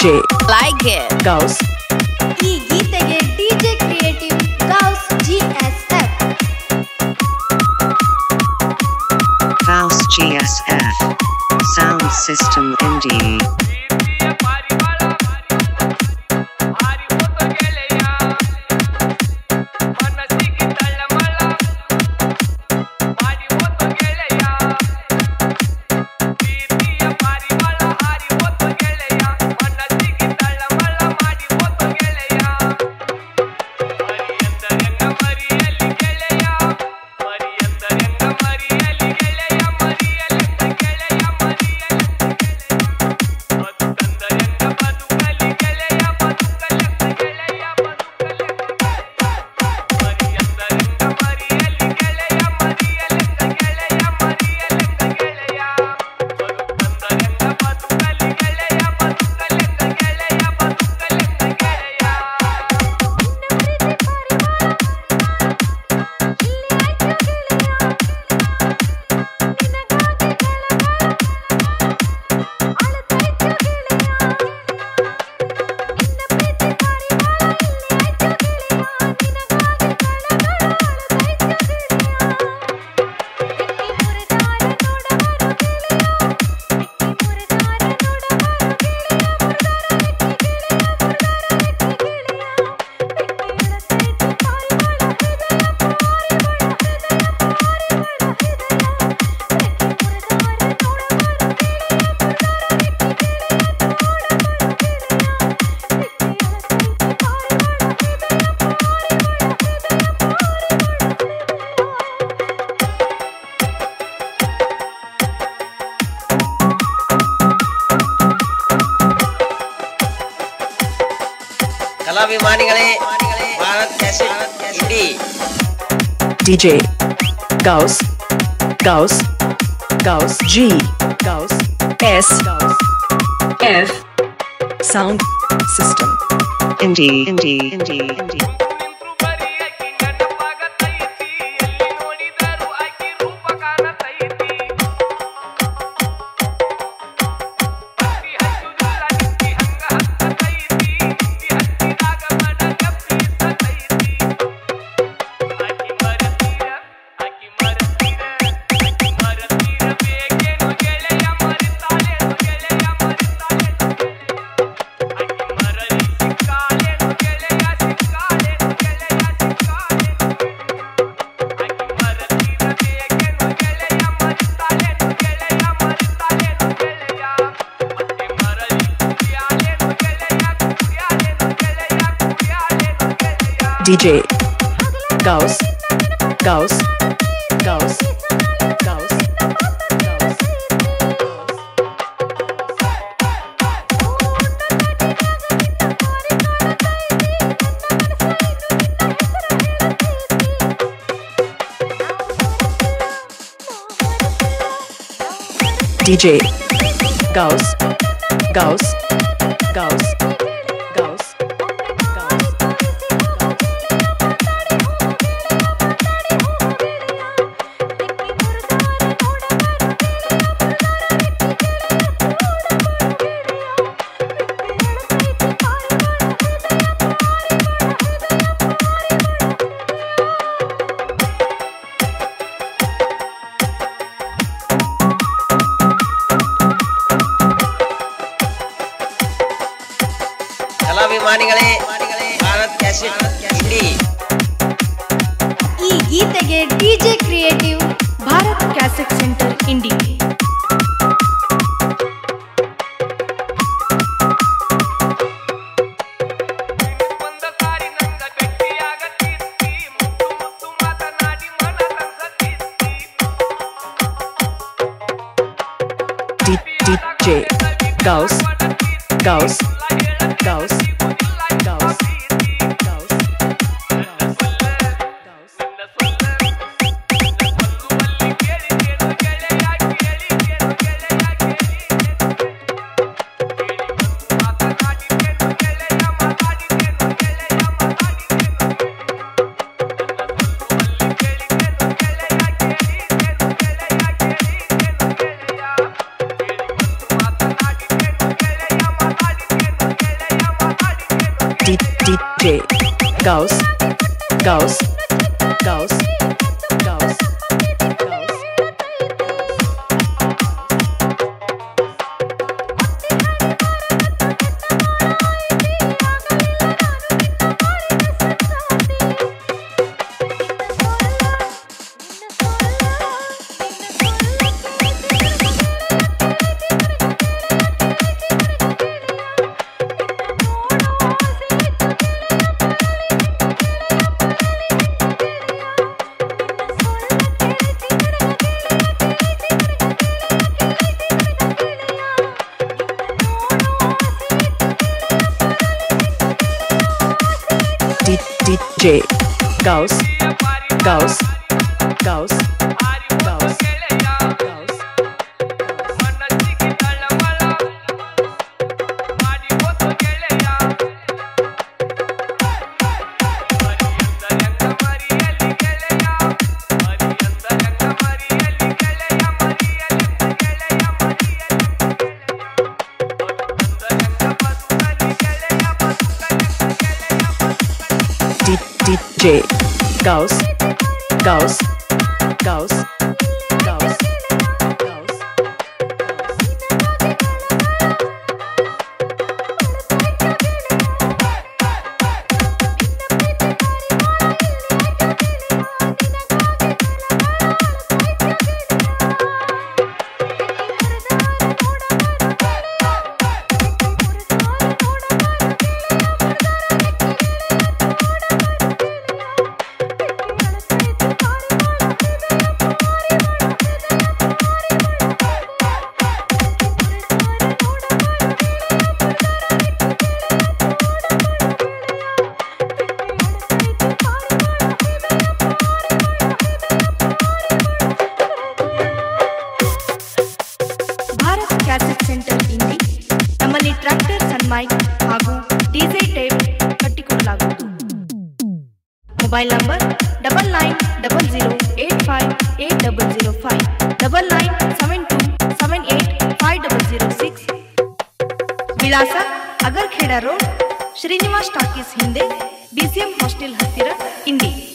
DJ like it Gous ee geetege DJ creative Gous GSF Gous GSF Sound System Indi DJ Gous Gous Gous G Gous S Gous F Sound System Indi Indi Indi Indi DJ Gous Gous Gous Gous DJ Gous Gous Gous DJ Creative Bharat Cassette Center Indi DJ Gous Gous Gous DJ Gous, Gous, Gous, Gous. DJ Gous, Gous, Gous. DJ Gous, Gous, Gous. Mobile number 9900858005 9972785006 Vilasa Agar Kheda Road Shrinivas Takis Hinde BCM Hostel Hatira Indi.